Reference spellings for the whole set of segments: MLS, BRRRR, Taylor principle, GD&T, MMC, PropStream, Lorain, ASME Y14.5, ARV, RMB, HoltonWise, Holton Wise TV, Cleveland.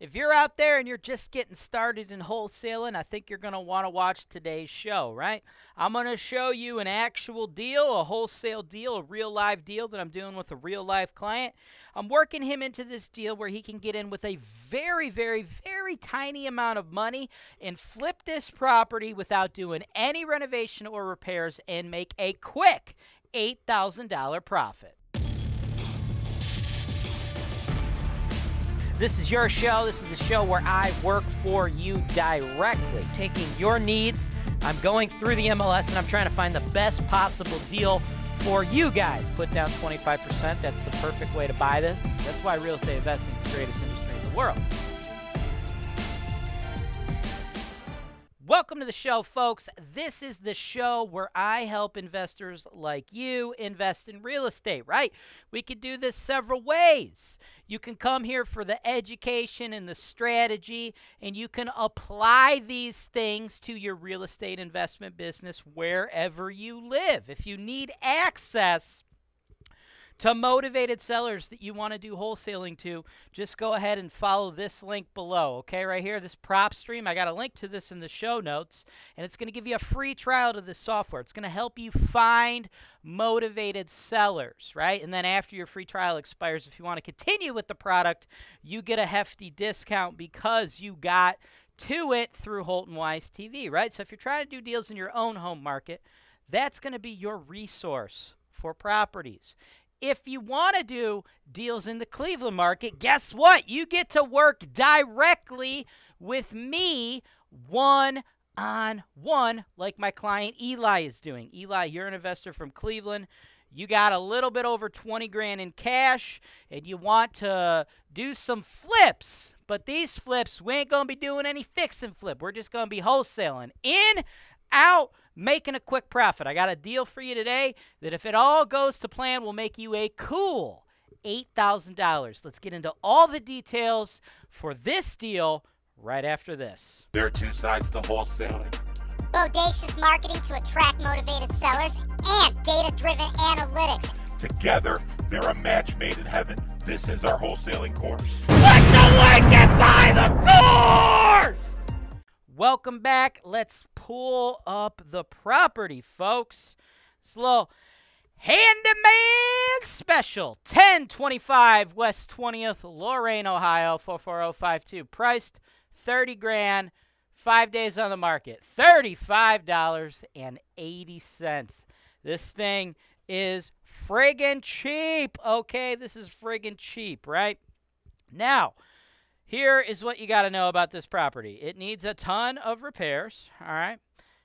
If you're out there and you're just getting started in wholesaling, I think you're going to want to watch today's show, right? I'm going to show you an actual deal, a wholesale deal, a real live deal that I'm doing with a real live client. I'm working him into this deal where he can get in with a very, very, very tiny amount of money and flip this property without doing any renovation or repairs and make a quick $8,000 profit. This is your show. This is the show where I work for you directly, taking your needs. I'm going through the MLS, and I'm trying to find the best possible deal for you guys. Put down 25%. That's the perfect way to buy this. That's why real estate investing is the greatest industry in the world. Welcome to the show, folks. This is the show where I help investors like you invest in real estate, right? We could do this several ways. You can come here for the education and the strategy, and you can apply these things to your real estate investment business wherever you live. If you need access to motivated sellers that you want to do wholesaling to, just go ahead and follow this link below, okay? Right here, this PropStream. I got a link to this in the show notes, and it's going to give you a free trial to this software. It's going to help you find motivated sellers, right? And then after your free trial expires, if you want to continue with the product, you get a hefty discount because you got to it through Holton Wise TV, right? So if you're trying to do deals in your own home market, that's going to be your resource for properties. If you want to do deals in the Cleveland market, guess what? You get to work directly with me one-on-one like my client Eli is doing. Eli, you're an investor from Cleveland. You got a little bit over 20 grand in cash, and you want to do some flips. But these flips, we ain't going to be doing any fix and flip. We're just going to be wholesaling in, out, making a quick profit. I got a deal for you today that, if it all goes to plan, will make you a cool $8,000. Let's get into all the details for this deal right after this. There are two sides to wholesaling: bodacious marketing to attract motivated sellers and data-driven analytics. Together, they're a match made in heaven. This is our wholesaling course. Click the link and buy the course! Welcome back. Let's pull up the property, folks. It's a little handyman special. 1025 West 20th, Lorain, Ohio, 44052. Priced $30,000, 5 days on the market, $35.80. This thing is friggin' cheap, okay? This is friggin' cheap, right? Now, here is what you got to know about this property. It needs a ton of repairs, all right?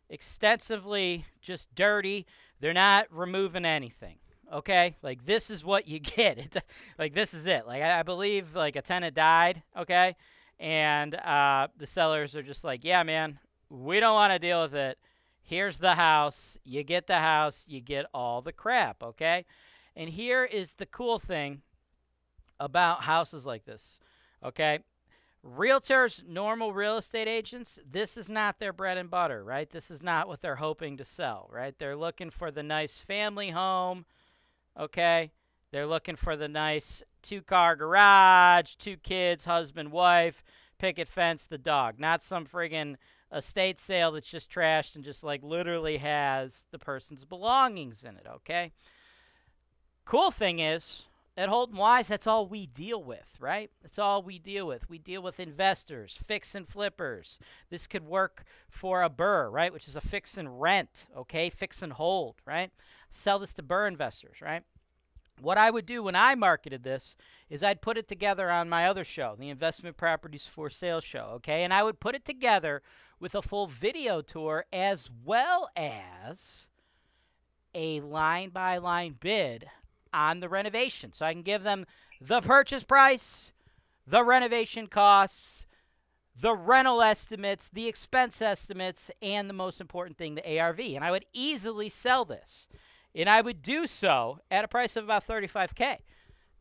Extensively just dirty. They're not removing anything, okay? Like, this is what you get. Like, this is it. Like, I believe, like, a tenant died, okay? And the sellers are just like, yeah, man, we don't want to deal with it. Here's the house. You get the house. You get all the crap, okay? And here is the cool thing about houses like this, okay? Realtors, normal real estate agents, this is not their bread and butter, right? This is not what they're hoping to sell, right? They're looking for the nice family home, okay? They're looking for the nice two-car garage, two kids, husband, wife, picket fence, the dog. Not some friggin' estate sale that's just trashed and just, like, literally has the person's belongings in it, okay? Cool thing is, at Holton Wise, that's all we deal with, right? That's all we deal with. We deal with investors, fix and flippers. This could work for a BRRRR, right, which is a fix and rent, okay, fix and hold, right? Sell this to BRRRR investors, right? What I would do when I marketed this is I'd put it together on my other show, the Investment Properties for Sale show, okay? And I would put it together with a full video tour as well as a line-by-line bid on the renovation, so I can give them the purchase price, the renovation costs, the rental estimates, the expense estimates, and the most important thing, the ARV. And I would easily sell this, and I would do so at a price of about $35,000.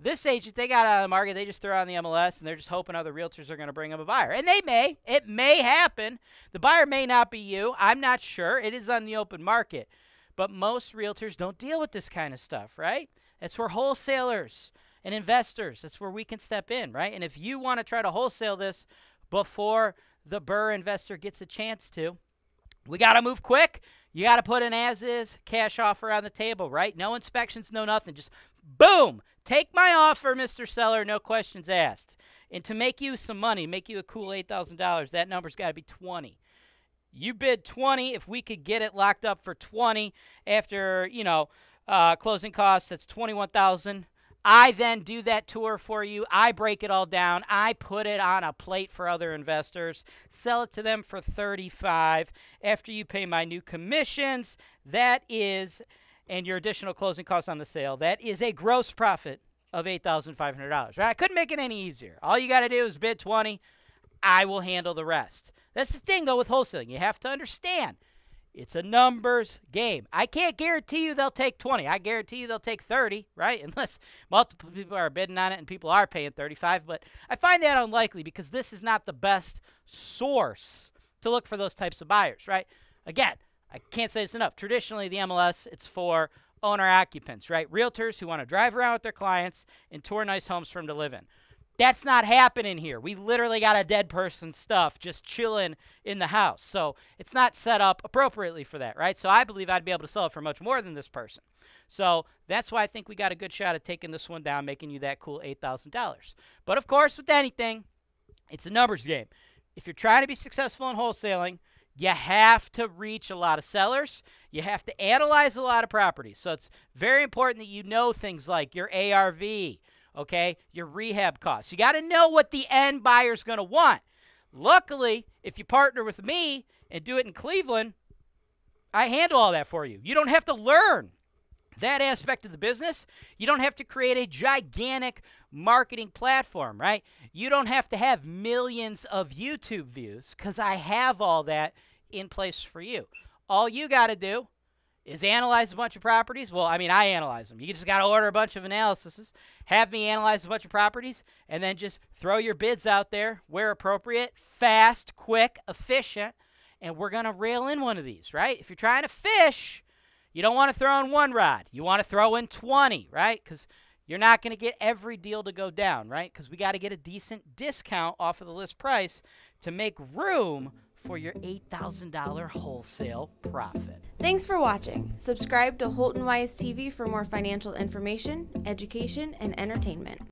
This agent, they got out of the market, they just threw on the MLS, and they're just hoping other realtors are going to bring them a buyer. And they may. It may happen. The buyer may not be you. I'm not sure. It is on the open market. But most realtors don't deal with this kind of stuff, right? That's where wholesalers and investors. That's where we can step in, right? And if you want to try to wholesale this before the BRRRR investor gets a chance to, we got to move quick. You got to put an as-is cash offer on the table, right? No inspections, no nothing. Just boom, take my offer, Mr. Seller, no questions asked. And to make you some money, make you a cool $8,000, that number's got to be 20. You bid 20. If we could get it locked up for 20 after, you know, closing costs, that's 21,000. I then do that tour for you. I break it all down. I put it on a plate for other investors. Sell it to them for 35 after you pay my new commissions. That is, and your additional closing costs on the sale, that is a gross profit of $8,500, right? I couldn't make it any easier. All you got to do is bid 20. I will handle the rest. That's the thing, though, with wholesaling. You have to understand it's a numbers game. I can't guarantee you they'll take 20. I guarantee you they'll take 30, right? Unless multiple people are bidding on it and people are paying 35. But I find that unlikely because this is not the best source to look for those types of buyers, right? Again, I can't say this enough. Traditionally, the MLS, it's for owner-occupants, right? Realtors who want to drive around with their clients and tour nice homes for them to live in. That's not happening here. We literally got a dead person's stuff just chilling in the house. So it's not set up appropriately for that, right? So I believe I'd be able to sell it for much more than this person. So that's why I think we got a good shot at taking this one down, making you that cool $8,000. But, of course, with anything, it's a numbers game. If you're trying to be successful in wholesaling, you have to reach a lot of sellers. You have to analyze a lot of properties. So it's very important that you know things like your ARV, okay, your rehab costs. You got to know what the end buyer's going to want. Luckily, if you partner with me and do it in Cleveland, I handle all that for you. You don't have to learn that aspect of the business. You don't have to create a gigantic marketing platform, right? You don't have to have millions of YouTube views because I have all that in place for you. All you got to do is analyze a bunch of properties. Well, I mean, I analyze them. You just got to order a bunch of analyses, have me analyze a bunch of properties, and then just throw your bids out there where appropriate, fast, quick, efficient, and we're going to rail in one of these, right? If you're trying to fish, you don't want to throw in one rod. You want to throw in 20, right? Because you're not going to get every deal to go down, right? Because we got to get a decent discount off of the list price to make room for your $8,000 wholesale profit. Thanks for watching. Subscribe to Holton Wise TV for more financial information, education, and entertainment.